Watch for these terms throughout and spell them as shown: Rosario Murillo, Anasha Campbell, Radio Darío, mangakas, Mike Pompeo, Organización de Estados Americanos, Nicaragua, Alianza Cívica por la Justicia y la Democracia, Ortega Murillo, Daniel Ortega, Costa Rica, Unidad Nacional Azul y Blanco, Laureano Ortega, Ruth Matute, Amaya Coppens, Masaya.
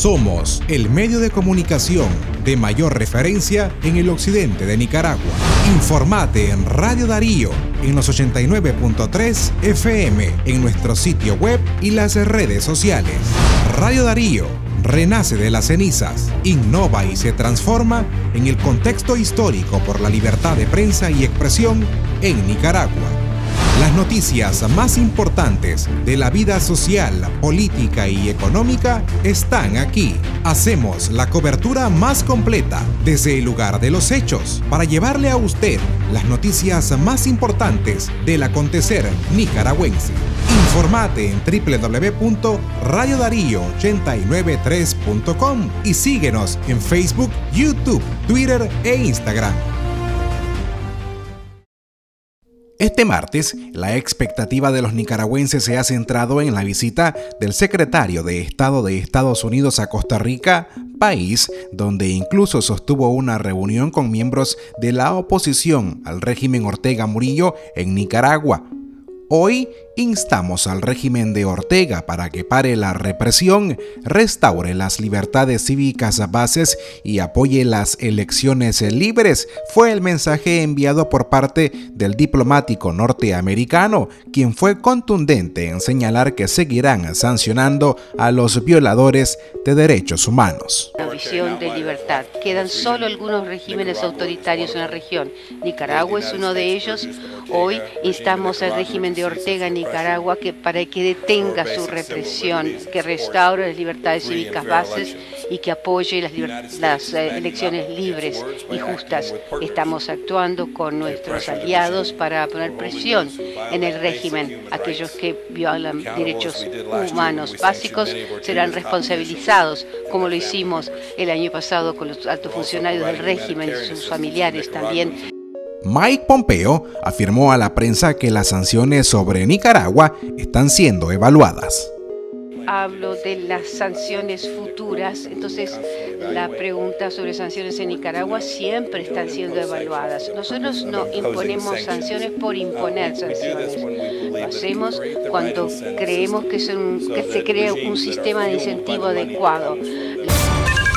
Somos el medio de comunicación de mayor referencia en el occidente de Nicaragua. Informate en Radio Darío, en los 89.3 FM, en nuestro sitio web y las redes sociales. Radio Darío renace de las cenizas, innova y se transforma en el contexto histórico por la libertad de prensa y expresión en Nicaragua. Las noticias más importantes de la vida social, política y económica están aquí. Hacemos la cobertura más completa desde el lugar de los hechos para llevarle a usted las noticias más importantes del acontecer nicaragüense. Informate en www.radiodarío893.com y síguenos en Facebook, YouTube, Twitter e Instagram. Este martes, la expectativa de los nicaragüenses se ha centrado en la visita del secretario de Estado de Estados Unidos a Costa Rica, país donde incluso sostuvo una reunión con miembros de la oposición al régimen Ortega Murillo en Nicaragua. Hoy instamos al régimen de Ortega para que pare la represión, restaure las libertades cívicas bases y apoye las elecciones libres, fue el mensaje enviado por parte del diplomático norteamericano, quien fue contundente en señalar que seguirán sancionando a los violadores de derechos humanos. Una visión de libertad. Quedan solo algunos regímenes autoritarios en la región. Nicaragua es uno de ellos. Hoy instamos al régimen de Ortega en Nicaragua para que detenga su represión, que restaure las libertades cívicas bases y que apoye las elecciones libres y justas. Estamos actuando con nuestros aliados para poner presión en el régimen. Aquellos que violan derechos humanos básicos serán responsabilizados, como lo hicimos el año pasado con los altos funcionarios del régimen y sus familiares también. Mike Pompeo afirmó a la prensa que las sanciones sobre Nicaragua están siendo evaluadas. Hablo de las sanciones futuras, entonces la pregunta sobre sanciones en Nicaragua siempre están siendo evaluadas. Nosotros no imponemos sanciones por imponer sanciones, lo hacemos cuando creemos que se crea un sistema de incentivo adecuado.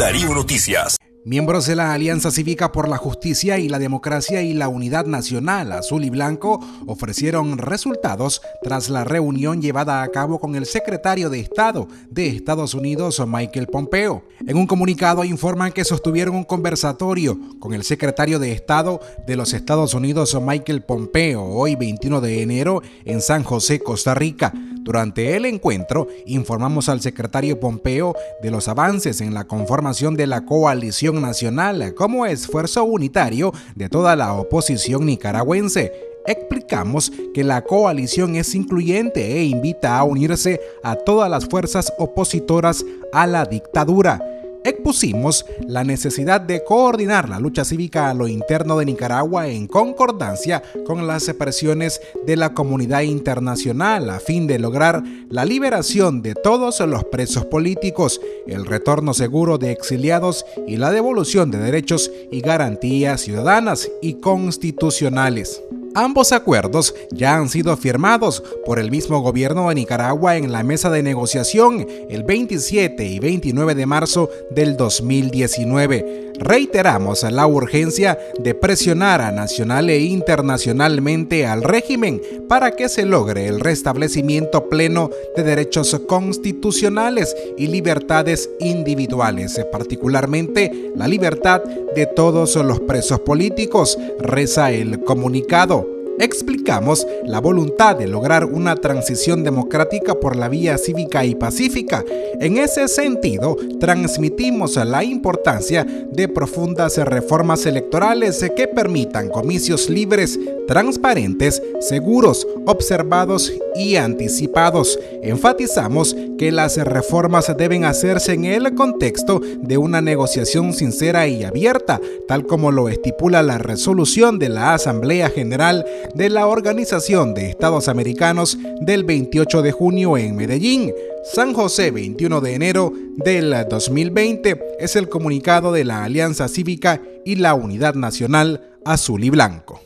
Darío Noticias. Miembros de la Alianza Cívica por la Justicia y la Democracia y la Unidad Nacional Azul y Blanco ofrecieron resultados tras la reunión llevada a cabo con el secretario de Estado de Estados Unidos, Mike Pompeo. En un comunicado informan que sostuvieron un conversatorio con el secretario de Estado de los Estados Unidos, Mike Pompeo, hoy 21 de enero en San José, Costa Rica. Durante el encuentro, informamos al secretario Pompeo de los avances en la conformación de la coalición nacional como esfuerzo unitario de toda la oposición nicaragüense. Explicamos que la coalición es incluyente e invita a unirse a todas las fuerzas opositoras a la dictadura. Expusimos la necesidad de coordinar la lucha cívica a lo interno de Nicaragua en concordancia con las presiones de la comunidad internacional a fin de lograr la liberación de todos los presos políticos, el retorno seguro de exiliados y la devolución de derechos y garantías ciudadanas y constitucionales. Ambos acuerdos ya han sido firmados por el mismo gobierno de Nicaragua en la mesa de negociación el 27 y 29 de marzo del 2019. Reiteramos la urgencia de presionar a nacional e internacionalmente al régimen para que se logre el restablecimiento pleno de derechos constitucionales y libertades individuales, particularmente la libertad de todos los presos políticos, reza el comunicado. Explicamos la voluntad de lograr una transición democrática por la vía cívica y pacífica. En ese sentido, transmitimos la importancia de profundas reformas electorales que permitan comicios libres, transparentes, seguros, observados y anticipados. Enfatizamos que las reformas deben hacerse en el contexto de una negociación sincera y abierta, tal como lo estipula la resolución de la Asamblea General de la Organización de Estados Americanos del 28 de junio en Medellín. San José, 21 de enero del 2020, es el comunicado de la Alianza Cívica y la Unidad Nacional Azul y Blanco.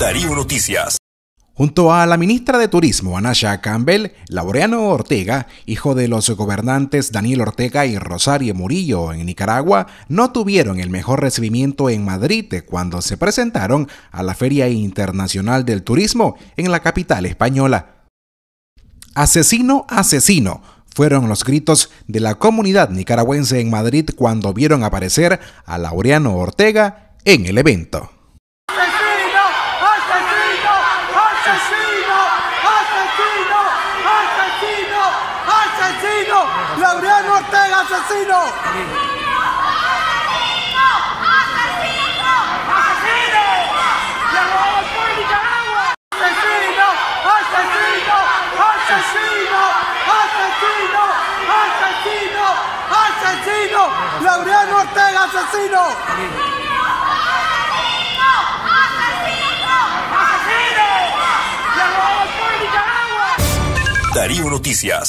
Darío Noticias. Junto a la ministra de Turismo, Anasha Campbell, Laureano Ortega, hijo de los gobernantes Daniel Ortega y Rosario Murillo en Nicaragua, no tuvieron el mejor recibimiento en Madrid cuando se presentaron a la Feria Internacional del Turismo en la capital española. Asesino, asesino, fueron los gritos de la comunidad nicaragüense en Madrid cuando vieron aparecer a Laureano Ortega en el evento. ¡Laureano Ortega, asesino! ¡Asesino! ¡Asesino! ¡Asesino! ¡Le robamos por Nicaragua! ¡Asesino! ¡Asesino! ¡Asesino! ¡Asesino! ¡Asesino! ¡Asesino! ¡Laureano Ortega, asesino! ¡Asesino! ¡Asesino! ¡Asesino! ¡Le robamos por Nicaragua! Darío Noticias.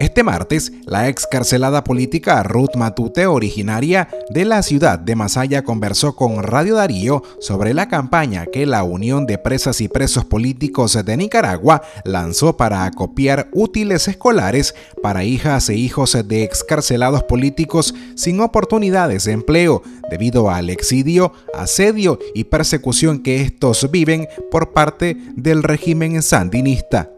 Este martes, la excarcelada política Ruth Matute, originaria de la ciudad de Masaya, conversó con Radio Darío sobre la campaña que la Unión de Presas y Presos Políticos de Nicaragua lanzó para acopiar útiles escolares para hijas e hijos de excarcelados políticos sin oportunidades de empleo debido al exilio, asedio y persecución que estos viven por parte del régimen sandinista.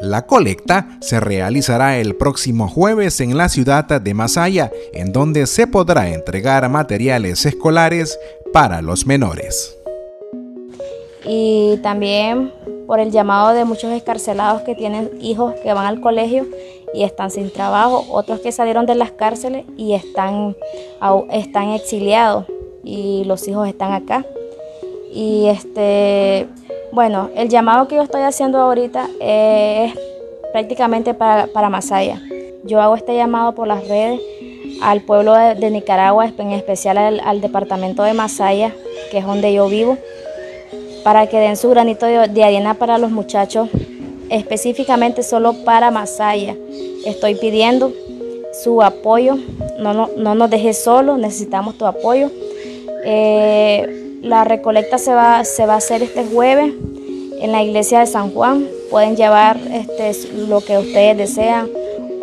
La colecta se realizará el próximo jueves en la ciudad de Masaya, en donde se podrá entregar materiales escolares para los menores. Y también por el llamado de muchos excarcelados que tienen hijos que van al colegio y están sin trabajo, otros que salieron de las cárceles y están exiliados y los hijos están acá. Y bueno, el llamado que yo estoy haciendo ahorita es prácticamente para Masaya. Yo hago este llamado por las redes al pueblo de Nicaragua, en especial al departamento de Masaya, que es donde yo vivo, para que den su granito de arena para los muchachos, específicamente solo para Masaya. Estoy pidiendo su apoyo, no nos dejes solos, necesitamos tu apoyo. La recolecta se va a hacer este jueves en la iglesia de San Juan. Pueden llevar lo que ustedes desean,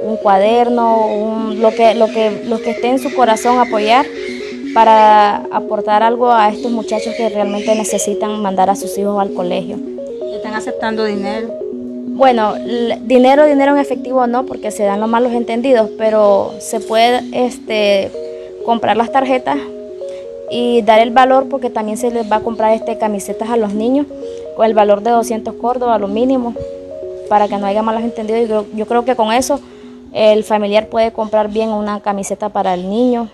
un cuaderno, lo que esté en su corazón apoyar para aportar algo a estos muchachos que realmente necesitan mandar a sus hijos al colegio. ¿Están aceptando dinero? Bueno, dinero en efectivo no, porque se dan los malos entendidos, pero se puede comprar las tarjetas y dar el valor, porque también se les va a comprar camisetas a los niños con el valor de 200 córdobas, lo mínimo, para que no haya malos entendidos. Yo creo que con eso el familiar puede comprar bien una camiseta para el niño.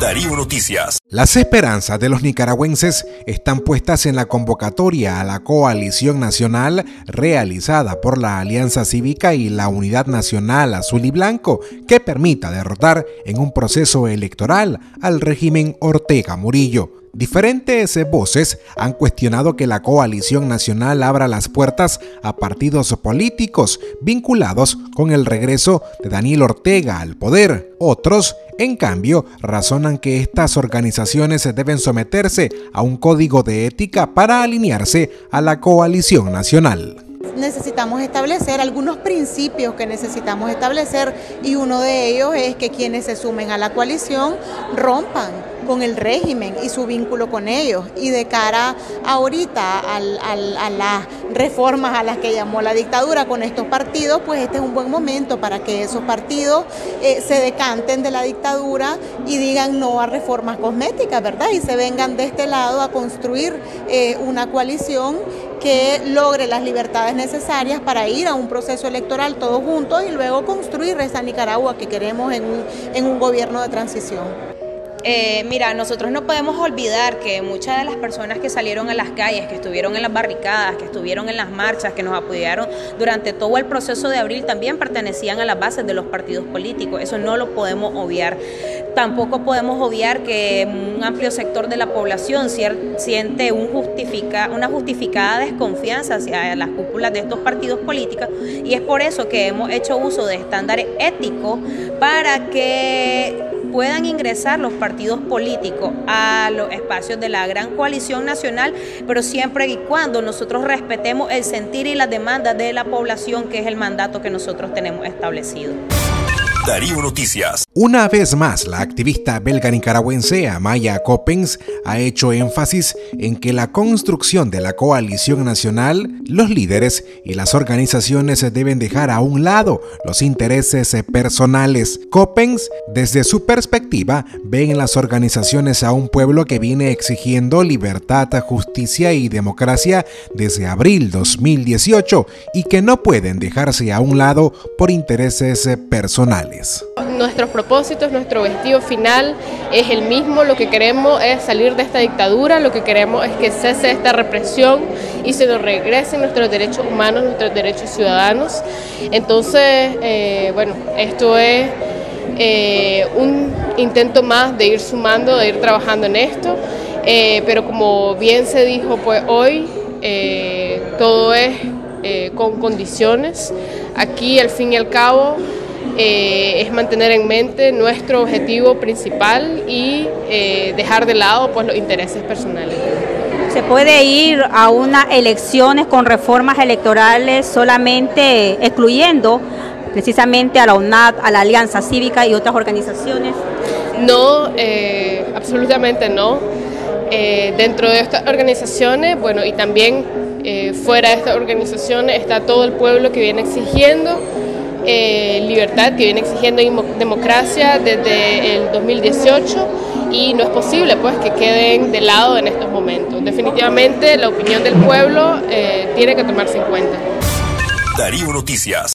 Darío Noticias. Las esperanzas de los nicaragüenses están puestas en la convocatoria a la coalición nacional realizada por la Alianza Cívica y la Unidad Nacional Azul y Blanco, que permita derrotar en un proceso electoral al régimen Ortega Murillo. Diferentes voces han cuestionado que la coalición nacional abra las puertas a partidos políticos vinculados con el regreso de Daniel Ortega al poder. Otros, en cambio, razonan que estas organizaciones deben someterse a un código de ética para alinearse a la coalición nacional. Necesitamos establecer algunos principios que necesitamos establecer, y uno de ellos es que quienes se sumen a la coalición rompan con el régimen y su vínculo con ellos, y de cara ahorita a las reformas a las que llamó la dictadura con estos partidos, pues este es un buen momento para que esos partidos se decanten de la dictadura y digan no a reformas cosméticas, ¿verdad? Y se vengan de este lado a construir una coalición que logre las libertades necesarias para ir a un proceso electoral todos juntos y luego construir esa Nicaragua que queremos en un gobierno de transición. Mira, nosotros no podemos olvidar que muchas de las personas que salieron a las calles, que estuvieron en las barricadas, que estuvieron en las marchas, que nos apoyaron durante todo el proceso de abril, también pertenecían a las bases de los partidos políticos. Eso no lo podemos obviar. Tampoco podemos obviar que un amplio sector de la población siente una justificada desconfianza hacia las cúpulas de estos partidos políticos, y es por eso que hemos hecho uso de estándares éticos para que puedan ingresar los partidos políticos a los espacios de la gran coalición nacional, pero siempre y cuando nosotros respetemos el sentir y las demandas de la población, que es el mandato que nosotros tenemos establecido. Darío Noticias. Una vez más, la activista belga nicaragüense Amaya Coppens ha hecho énfasis en que la construcción de la coalición nacional, los líderes y las organizaciones deben dejar a un lado los intereses personales. Coppens, desde su perspectiva, ve en las organizaciones a un pueblo que viene exigiendo libertad, justicia y democracia desde abril 2018 y que no pueden dejarse a un lado por intereses personales. Nuestros propósitos, nuestro objetivo final es el mismo. Lo que queremos es salir de esta dictadura, lo que queremos es que cese esta represión y se nos regresen nuestros derechos humanos, nuestros derechos ciudadanos. Entonces, bueno, esto es un intento más de ir sumando, de ir trabajando en esto, pero como bien se dijo, pues hoy todo es con condiciones. Aquí, al fin y al cabo, es mantener en mente nuestro objetivo principal y dejar de lado, pues, los intereses personales. ¿Se puede ir a unas elecciones con reformas electorales solamente excluyendo precisamente a la UNAD, a la Alianza Cívica y otras organizaciones? No, absolutamente no. Dentro de estas organizaciones, bueno, y también fuera de estas organizaciones está todo el pueblo que viene exigiendo libertad, que viene exigiendo democracia desde el 2018, y no es posible, pues, que queden de lado en estos momentos. Definitivamente la opinión del pueblo tiene que tomarse en cuenta. Darío Noticias.